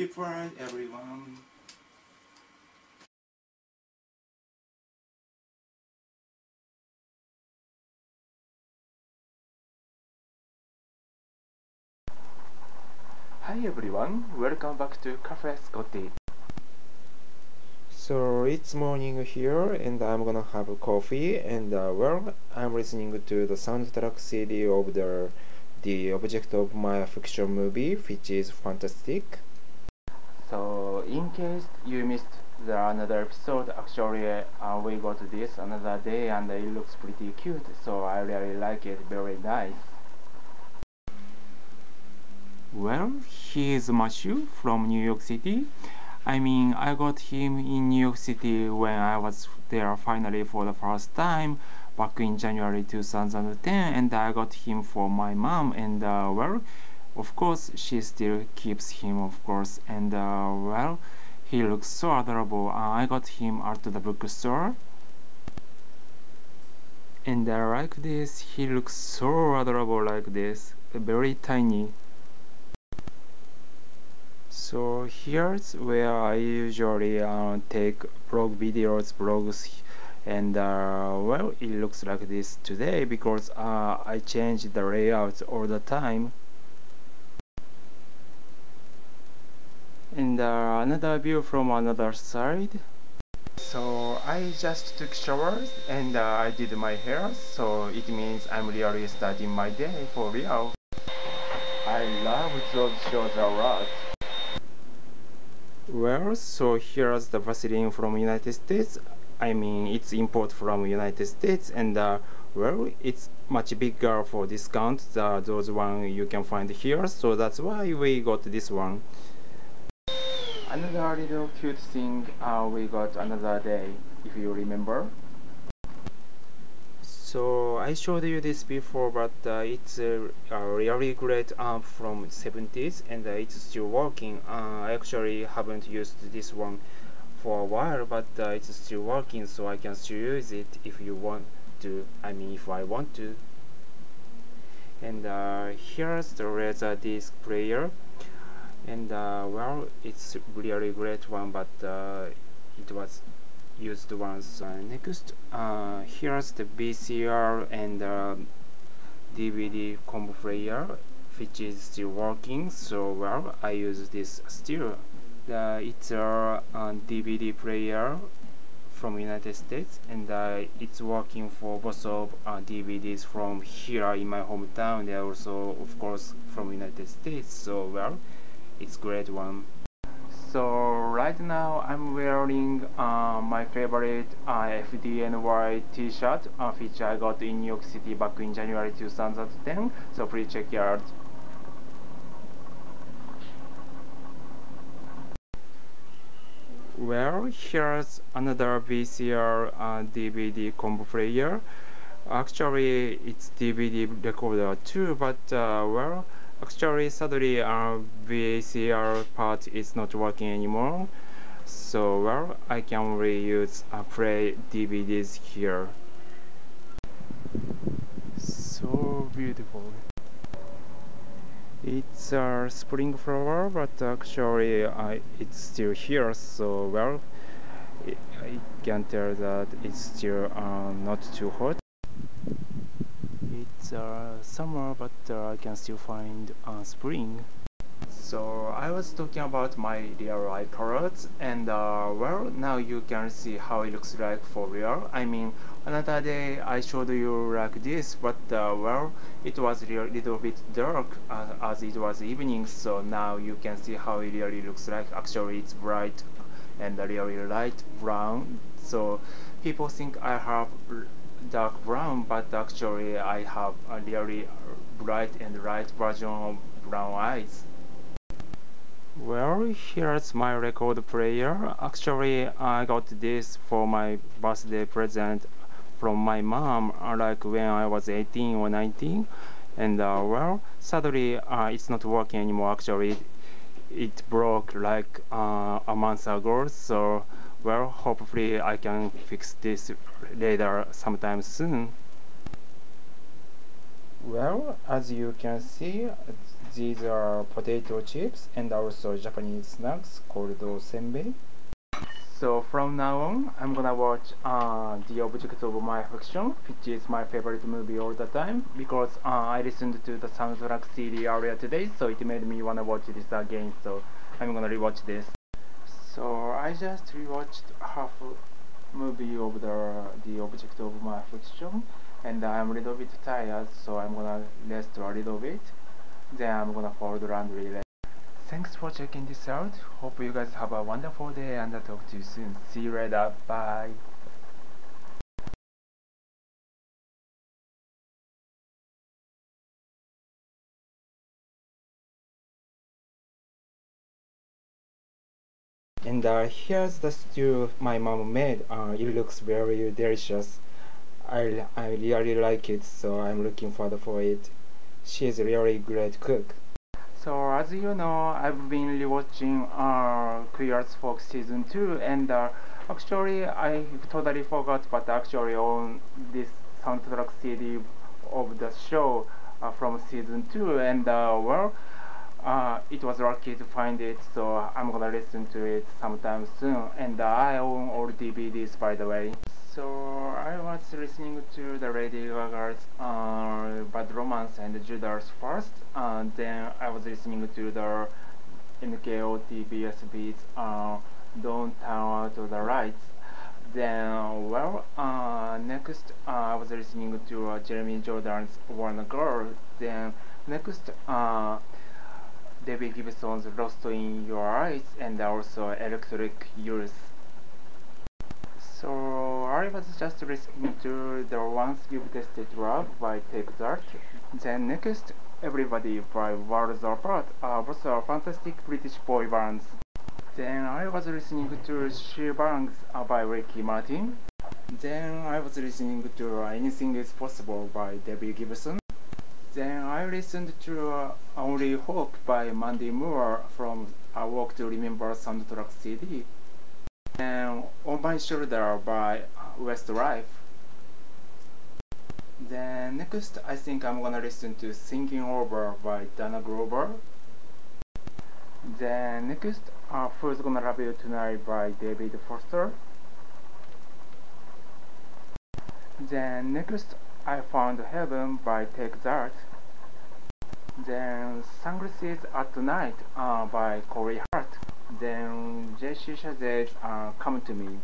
Happy Pride, everyone. Hi everyone, welcome back to Cafe Scotty. So it's morning here and I'm gonna have a coffee and well, I'm listening to the soundtrack CD of the Object of My Affection movie, which is fantastic. So in case you missed the another episode, actually we got this another day and it looks pretty cute, so I really like it, very nice. Well, he is Matthew from New York City. I mean, I got him in New York City when I was there finally for the first time back in January 2010, and I got him for my mom, and well, of course she still keeps him, of course, and well, he looks so adorable. I got him at the bookstore and I like this. He looks so adorable like this, very tiny. So here's where I usually take blog videos, and well, it looks like this today because I change the layout all the time. And another view from another side. So I just took showers and I did my hair, so it means I'm really starting my day for real. I love those shows a lot. Well, so here's the Vaseline from United States. I mean, it's import from United States, and well, it's much bigger for discount than those one you can find here, so that's why we got this one. Another little cute thing we got another day, if you remember. So I showed you this before, but it's a really great amp from 70s and it's still working. I actually haven't used this one for a while, but it's still working, so I can still use it if you want to. I mean, if I want to. And here's the LaserDisc player, and well, it's really great one, but it was used once. Next, here's the VCR and DVD combo player, which is still working, so well, I use this still. It's a DVD player from United States, and it's working for both of DVDs from here in my hometown and also of course from United States, so well, it's great one. So right now I'm wearing my favorite FDNY t-shirt, which I got in New York City back in January 2010, so please check it out. Well, here's another VCR DVD combo player. Actually it's DVD recorder too, but well, actually, sadly, our VCR part is not working anymore, so well, I can reuse play DVDs here. So beautiful. It's a spring flower, but actually, it's still here, so well, I can tell that it's still not too hot. Summer, but I can still find spring. So I was talking about my real life colors, and well, now you can see how it looks like for real. I mean, another day I showed you like this, but well, it was a little bit dark as it was evening, so now you can see how it really looks like. Actually it's bright and really light brown, so people think I have dark brown, but actually I have a really bright and light version of brown eyes. Well, here's my record player. Actually I got this for my birthday present from my mom, like when I was 18 or 19, and well, sadly it's not working anymore. Actually it broke like a month ago, so well, hopefully I can fix this later sometime soon. Well, as you can see, these are potato chips and also Japanese snacks called senbei. So from now on, I'm gonna watch The Object of My Affection, which is my favorite movie all the time, because I listened to the soundtrack CD earlier today, so it made me wanna watch this again, so I'm gonna rewatch this. So I just rewatched half movie of the Object of My Affection, and I'm a little bit tired, so I'm gonna rest a little bit, then I'm gonna fold laundry later. Thanks for checking this out. Hope you guys have a wonderful day, and I'll talk to you soon. See you later. Bye. And here's the stew my mom made. It looks very delicious. I really like it, so I'm looking forward for it. She's a really great cook. So as you know, I've been rewatching Queer as Folk season 2, and actually I totally forgot, but actually on this soundtrack CD of the show from season 2, and well, it was lucky to find it, so I'm gonna listen to it sometime soon, and I own all DVDs, by the way. So I was listening to the Lady Gaga's Bad Romance and Judas first, and then I was listening to the NKOTBSB's Don't Turn Out the Lights. Then, well, next I was listening to Jeremy Jordan's Wonder Girl. Then next Debbie Gibson's Lost in Your Eyes, and also Electric Youth. So I was just listening to The Once You've Tested Love by Take That. Then next, Everybody by Worlds Apart, both are fantastic British boy bands. Then I was listening to She Bangs by Ricky Martin. Then I was listening to Anything Is Possible by Debbie Gibson. Then I listened to Only Hope by Mandy Moore from A Walk to Remember soundtrack CD. Then On My Shoulder by Westlife. Then next, I think I'm gonna listen to Thinking Over by Dana Glover. Then next, Who's Love You Tonight by David Foster. Then next, I Found Heaven by Take That. Then Sunglasses at Night by Corey Hart. Then Jesse Shazet's Come to Me.